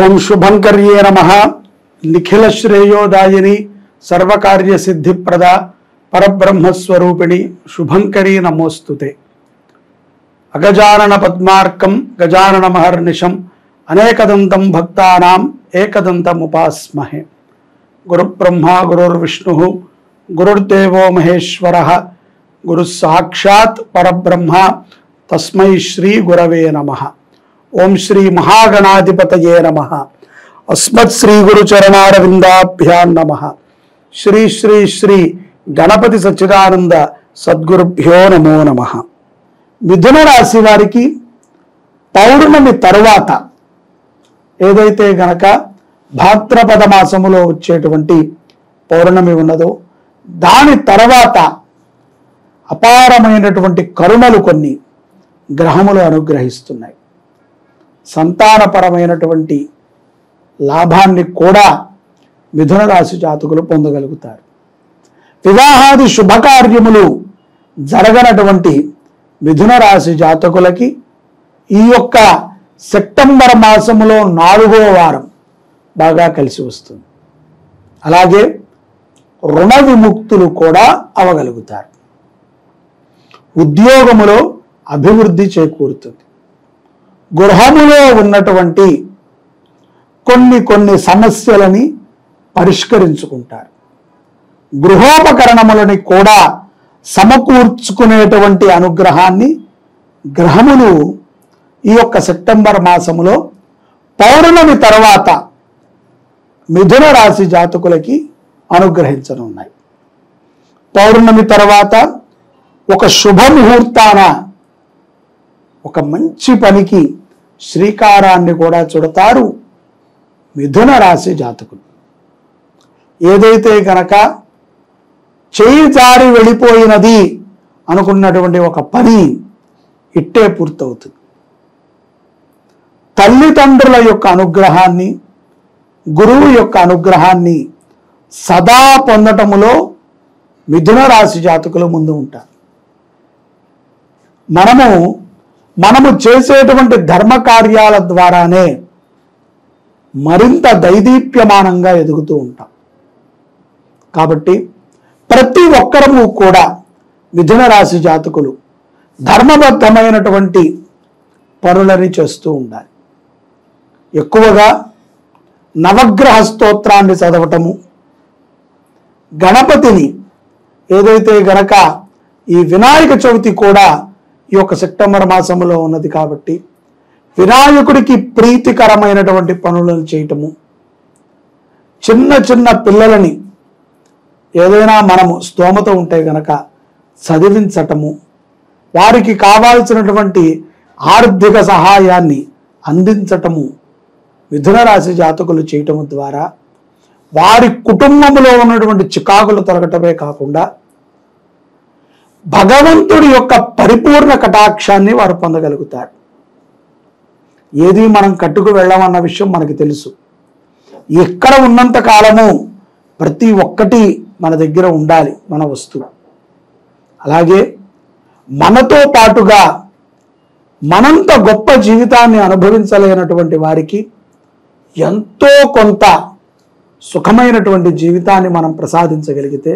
ఓం శుభంకర్యే నమః నిఖిల శ్రేయోదాయిని సర్వకార్య సిద్ధిప్రద పరబ్రహ్మస్వరూపిణి శుభంకరీ నమోస్తుతే. అగజానన పద్మార్కం గజానన మహర్నిశం అనేకదంతం భక్తానాం ఏకదంతముపాస్మహే. గురుబ్రహ్మ గురుర్విష్ణు గురుర్దేవో మహేశ్వర గురుస్సాక్షాత్ పరబ్రహ్మ తస్మై శ్రీ గురవే నమః. ఓం శ్రీ మహాగణాధిపతయే నమః. అస్మత్ శ్రీ గురు చరణారవిందాభ్యాం నమః. శ్రీ శ్రీ శ్రీ గణపతి సచ్చిదానంద సద్గురుభ్యో నమో నమః. మిథున రాశి వారికి పౌర్ణమి తరువాత ఏదైతే గనక భాద్రపద మాసములో వచ్చేటువంటి పౌర్ణమి ఉన్నదో దాని తర్వాత అపారమైనటువంటి కరుణలు కొన్ని గ్రహములు అనుగ్రహిస్తున్నాయి. సంతానపరమైనటువంటి లాభాన్ని కూడా మిథున రాశి జాతకులు పొందగలుగుతారు. వివాహాది శుభకార్యములు జరగనటువంటి మిథున రాశి జాతకులకి ఈ యొక్క సెప్టెంబర్ మాసములో 4వ వారం బాగా కలిసి వస్తుంది. అలాగే రుణ విముక్తులు కూడా అవగలుగుతారు. ఉద్యోగములో అభివృద్ధి చేకూరుతుంది. గృహములో ఉన్నటువంటి కొన్ని సమస్యలని పరిష్కరించుకుంటారు. గృహోపకరణములని కూడా సమకూర్చుకునేటువంటి అనుగ్రహాన్ని గ్రహములు ఈ యొక్క సెప్టెంబర్ మాసములో పౌర్ణమి తర్వాత మిథున రాశి జాతకులకి అనుగ్రహించనున్నాయి. పౌర్ణమి తర్వాత ఒక శుభముహూర్తాన ఒక మంచి పనికి శ్రీకారాన్ని కూడా చుడతారు మిథున రాశి జాతకులు. ఏదైతే గనక చేయి జారి వెళ్ళిపోయినది అనుకున్నటువంటి ఒక పని ఇట్టే పూర్తవుతుంది. తల్లిదండ్రుల యొక్క అనుగ్రహాన్ని, గురువు యొక్క అనుగ్రహాన్ని సదా పొందటములో మిథున రాశి జాతకులు ముందు ఉంటారు. మనము చేసేటువంటి ధర్మ కార్యాల ద్వారానే మరింత దైదీప్యమానంగా ఎదుగుతూ ఉంటాం. కాబట్టి ప్రతి ఒక్కరము కూడా మిథున రాశి జాతకులు ధర్మబద్ధమైనటువంటి పనులని చేస్తూ ఉండాలి. ఎక్కువగా నవగ్రహ స్తోత్రాన్ని చదవటము, గణపతిని ఏదైతే గనక ఈ వినాయక చవితి కూడా ఈ యొక్క సెప్టెంబర్ మాసంలో ఉన్నది కాబట్టి వినాయకుడికి ప్రీతికరమైనటువంటి పనులను చేయటము, చిన్న పిల్లలని ఏదైనా మనము స్తోమత ఉంటే గనక చదివించటము, వారికి కావాల్సినటువంటి ఆర్థిక సహాయాన్ని అందించటము మిథున రాశి జాతకులు చేయటము ద్వారా వారి కుటుంబంలో ఉన్నటువంటి చికాకులు తొలగటమే కాకుండా భగవంతుడి యొక్క పరిపూర్ణ కటాక్షాన్ని వారు పొందగలుగుతారు. ఏది మనం కట్టుకు వెళ్ళమన్న విషయం మనకు తెలుసు. ఎక్కడ ఉన్నంత కాలము ప్రతి ఒక్కటి మన దగ్గర ఉండాలి, మన వస్తువు. అలాగే మనతో పాటుగా మనంత గొప్ప జీవితాన్ని అనుభవించలేనటువంటి వారికి ఎంతో కొంత సుఖమైనటువంటి జీవితాన్ని మనం ప్రసాదించగలిగితే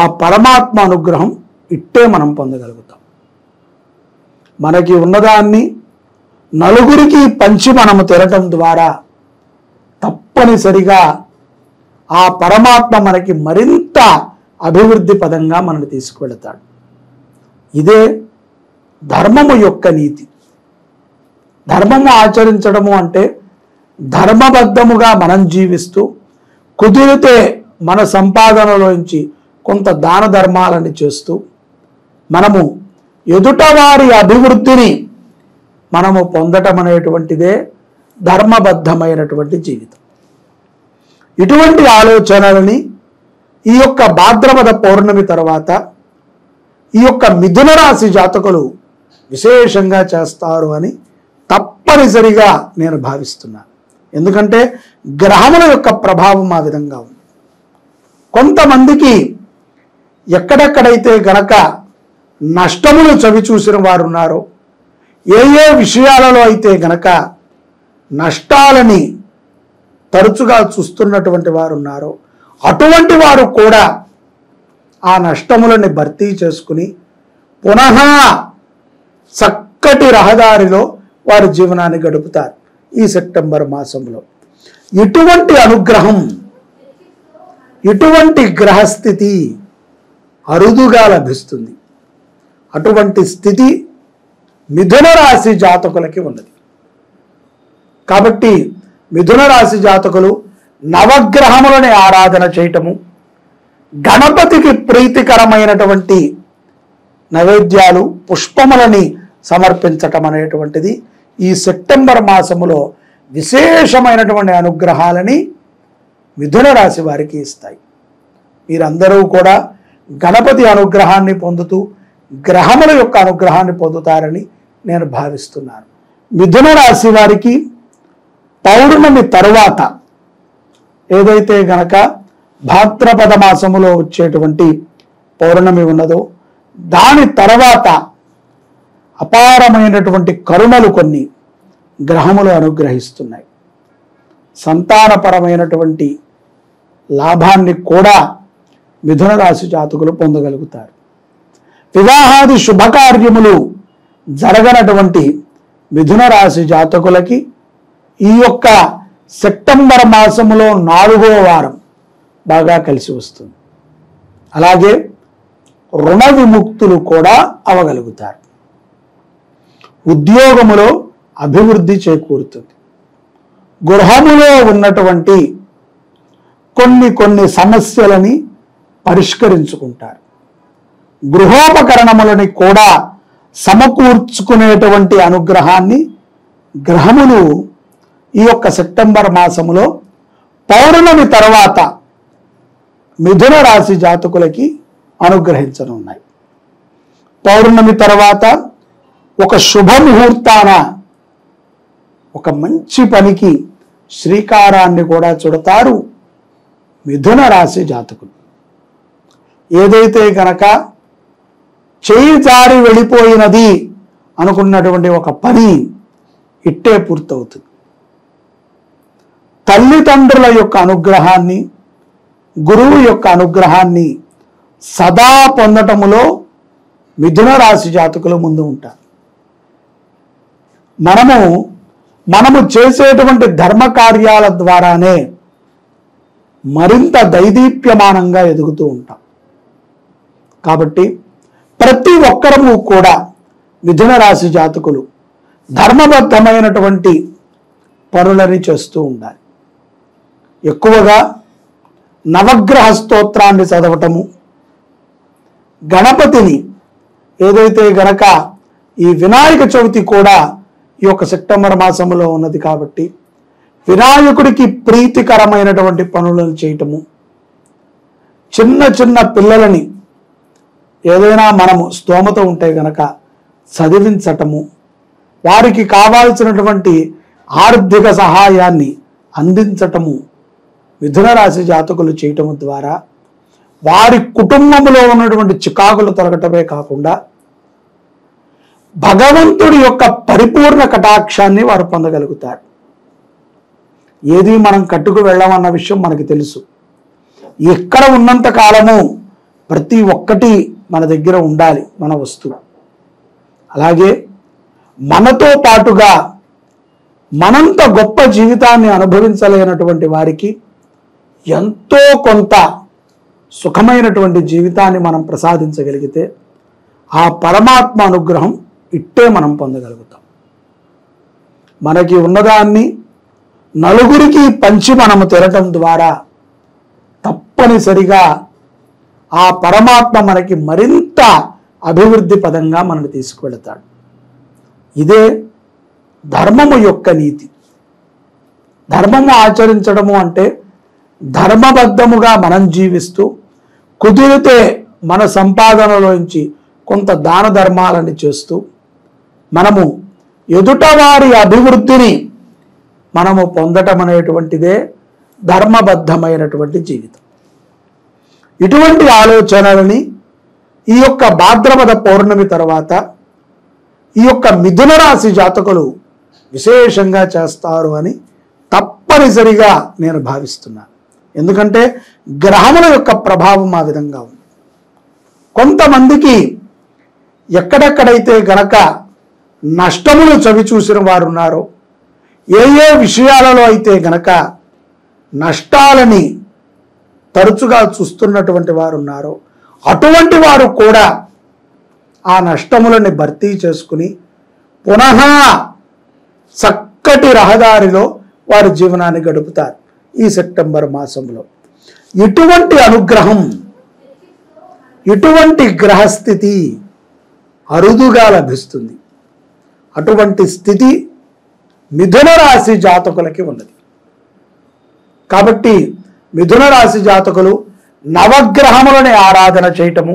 ఆ పరమాత్మ అనుగ్రహం ఇట్టే మనం పొందగలుగుతాం. మనకి ఉన్నదాన్ని నలుగురికి పంచి మనము తినటం ద్వారా తప్పనిసరిగా ఆ పరమాత్మ మనకి మరింత అభివృద్ధి పదంగా మనల్ని తీసుకువెళతాడు. ఇదే ధర్మము యొక్క నీతి. ధర్మము ఆచరించడము అంటే ధర్మబద్ధముగా మనం జీవిస్తూ కుదిరితే మన సంపాదనలోంచి కొంత దాన ధర్మాలని చేస్తూ మనము ఎదుటవారి అభివృద్ధిని మనము పొందటం అనేటువంటిదే ధర్మబద్ధమైనటువంటి జీవితం. ఇటువంటి ఆలోచనలని ఈ యొక్క భాద్రపద పౌర్ణమి తర్వాత ఈ యొక్క మిథున రాశి జాతకులు విశేషంగా చేస్తారు అని తప్పనిసరిగా నేను భావిస్తున్నాను. ఎందుకంటే గ్రహముల యొక్క ప్రభావం ఆ విధంగా ఉంది. కొంతమందికి ఎక్కడెక్కడైతే గనక నష్టములు చవి చూసిన వారున్నారో, ఏ విషయాలలో అయితే గనక నష్టాలని తరచుగా చూస్తున్నటువంటి వారు ఉన్నారో అటువంటి వారు కూడా ఆ నష్టములని భర్తీ చేసుకుని పునః చక్కటి రహదారిలో వారి జీవనాన్ని గడుపుతారు ఈ సెప్టెంబర్ మాసంలో. ఇటువంటి అనుగ్రహం, ఇటువంటి గ్రహస్థితి అరుదుగా లభిస్తుంది. అటువంటి స్థితి మిథున రాశి జాతకులకి ఉన్నది. కాబట్టి మిథున రాశి జాతకులు నవగ్రహములని ఆరాధన చేయటము, గణపతికి ప్రీతికరమైనటువంటి నైవేద్యాలు పుష్పములని సమర్పించటం అనేటువంటిది ఈ సెప్టెంబర్ మాసములో విశేషమైనటువంటి అనుగ్రహాలని మిథున రాశి వారికి ఇస్తాయి. మీరందరూ కూడా గణపతి అనుగ్రహాన్ని పొందుతూ గ్రహముల యొక్క అనుగ్రహాన్ని పొందుతారని నేను భావిస్తున్నాను. మిథున రాశి వారికి పౌర్ణమి తరువాత ఏదైతే గనక భాద్రపద మాసములో వచ్చేటువంటి పౌర్ణమి ఉన్నదో దాని తర్వాత అపారమైనటువంటి కరుణలు కొన్ని గ్రహములు అనుగ్రహిస్తున్నాయి. సంతానపరమైనటువంటి లాభాన్ని కూడా మిథున రాశి జాతకులు పొందగలుగుతారు. వివాహాది శుభకార్యములు జరగనటువంటి మిథున రాశి జాతకులకి ఈ యొక్క సెప్టెంబర్ మాసములో 4వ వారం బాగా కలిసి వస్తుంది. అలాగే రుణ విముక్తులు కూడా అవగలుగుతారు. ఉద్యోగములో అభివృద్ధి చేకూరుతుంది. గృహములో ఉన్నటువంటి కొన్ని సమస్యలని పరిష్కరించుకుంటారు. గృహోపకరణములని కూడా సమకూర్చుకునేటువంటి అనుగ్రహాన్ని గ్రహములు ఈ యొక్క సెప్టెంబర్ మాసములో పౌర్ణమి తర్వాత మిథున రాశి జాతకులకి అనుగ్రహించనున్నాయి. పౌర్ణమి తర్వాత ఒక శుభముహూర్తాన ఒక మంచి పనికి శ్రీకారాన్ని కూడా చుడతారు మిథున రాశి జాతకులు. ఏదైతే గనక చేయి జారి వెళ్ళిపోయినది అనుకున్నటువంటి ఒక పని ఇట్టే పూర్తవుతుంది. తల్లిదండ్రుల యొక్క అనుగ్రహాన్ని, గురువు యొక్క అనుగ్రహాన్ని సదా పొందటములో మిథున రాశి జాతకులు ముందు ఉంటారు. మనము చేసేటువంటి ధర్మ కార్యాల ద్వారానే మరింత దైదీప్యమానంగా ఎదుగుతూ ఉంటాం. కాబట్టి ప్రతి ఒక్కరము కూడా మిథున రాశి జాతకులు ధర్మబద్ధమైనటువంటి పనులని చేస్తూ ఉండాలి. ఎక్కువగా నవగ్రహ స్తోత్రాన్ని చదవటము, గణపతిని ఏదైతే గనక ఈ వినాయక చవితి కూడా ఈ యొక్క సెప్టెంబర్ మాసంలో ఉన్నది కాబట్టి వినాయకుడికి ప్రీతికరమైనటువంటి పనులను చేయటము, చిన్న పిల్లలని ఏదైనా మనము స్తోమత ఉంటే గనక చదివించటము, వారికి కావాల్సినటువంటి ఆర్థిక సహాయాన్ని అందించటము మిథున రాశి జాతకులు చేయటం ద్వారా వారి కుటుంబంలో ఉన్నటువంటి చికాకులు తొలగటమే కాకుండా భగవంతుడి యొక్క పరిపూర్ణ కటాక్షాన్ని వారు పొందగలుగుతారు. ఏది మనం కట్టుకు వెళ్ళమన్న విషయం మనకు తెలుసు. ఎక్కడ ఉన్నంత కాలము ప్రతి ఒక్కటి మన దగ్గర ఉండాలి, మన వస్తువు. అలాగే మనతో పాటుగా మనంత గొప్ప జీవితాన్ని అనుభవించలేనటువంటి వారికి ఎంతో కొంత సుఖమైనటువంటి జీవితాన్ని మనం ప్రసాదించగలిగితే ఆ పరమాత్మ అనుగ్రహం ఇట్టే మనం పొందగలుగుతాం. మనకి ఉన్నదాన్ని నలుగురికి పంచి మనము తినటం ద్వారా తప్పనిసరిగా ఆ పరమాత్మ మనకి మరింత అభివృద్ధి పదంగా మనల్ని తీసుకువెళతాడు. ఇదే ధర్మము యొక్క నీతి. ధర్మము ఆచరించడము అంటే ధర్మబద్ధముగా మనం జీవిస్తూ కుదిరితే మన సంపాదనలోంచి కొంత దాన ధర్మాలని చేస్తూ మనము ఎదుటవారి అభివృద్ధిని మనము పొందటం అనేటువంటిదే ధర్మబద్ధమైనటువంటి జీవితం. ఇటువంటి ఆలోచనలని ఈ యొక్క భాద్రపద పౌర్ణమి తర్వాత ఈ యొక్క మిథున రాశి జాతకులు విశేషంగా చేస్తారు అని తప్పనిసరిగా నేను భావిస్తున్నాను. ఎందుకంటే గ్రహముల యొక్క ప్రభావం ఆ విధంగా ఉంది. కొంతమందికి ఎక్కడెక్కడైతే గనక నష్టములు చవిచూసిన వారు ఉన్నారో, ఏ ఏ విషయాలలో అయితే గనక నష్టాలని తరచుగా చూస్తున్నటువంటి వారు ఉన్నారో, అటువంటి వారు కూడా ఆ నష్టములని భర్తీ చేసుకుని పునః చక్కటి రహదారిలో వారి జీవనాన్ని గడుపుతారు ఈ సెప్టెంబర్ మాసంలో. ఇటువంటి అనుగ్రహం, ఇటువంటి గ్రహస్థితి అరుదుగా లభిస్తుంది. అటువంటి స్థితి మిథున రాశి జాతకులకి ఉన్నది. కాబట్టి మిథున రాశి జాతకులు నవగ్రహములని ఆరాధన చేయటము,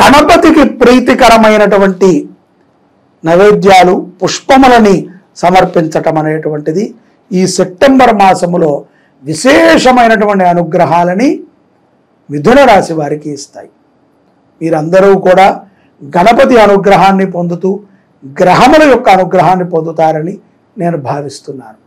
గణపతికి ప్రీతికరమైనటువంటి నైవేద్యాలు పుష్పములని సమర్పించటం అనేటువంటిది ఈ సెప్టెంబర్ మాసములో విశేషమైనటువంటి అనుగ్రహాలని మిథున రాశి వారికి ఇస్తాయి. మీరందరూ కూడా గణపతి అనుగ్రహాన్ని పొందుతూ గ్రహముల యొక్క అనుగ్రహాన్ని పొందుతారని నేను భావిస్తున్నాను.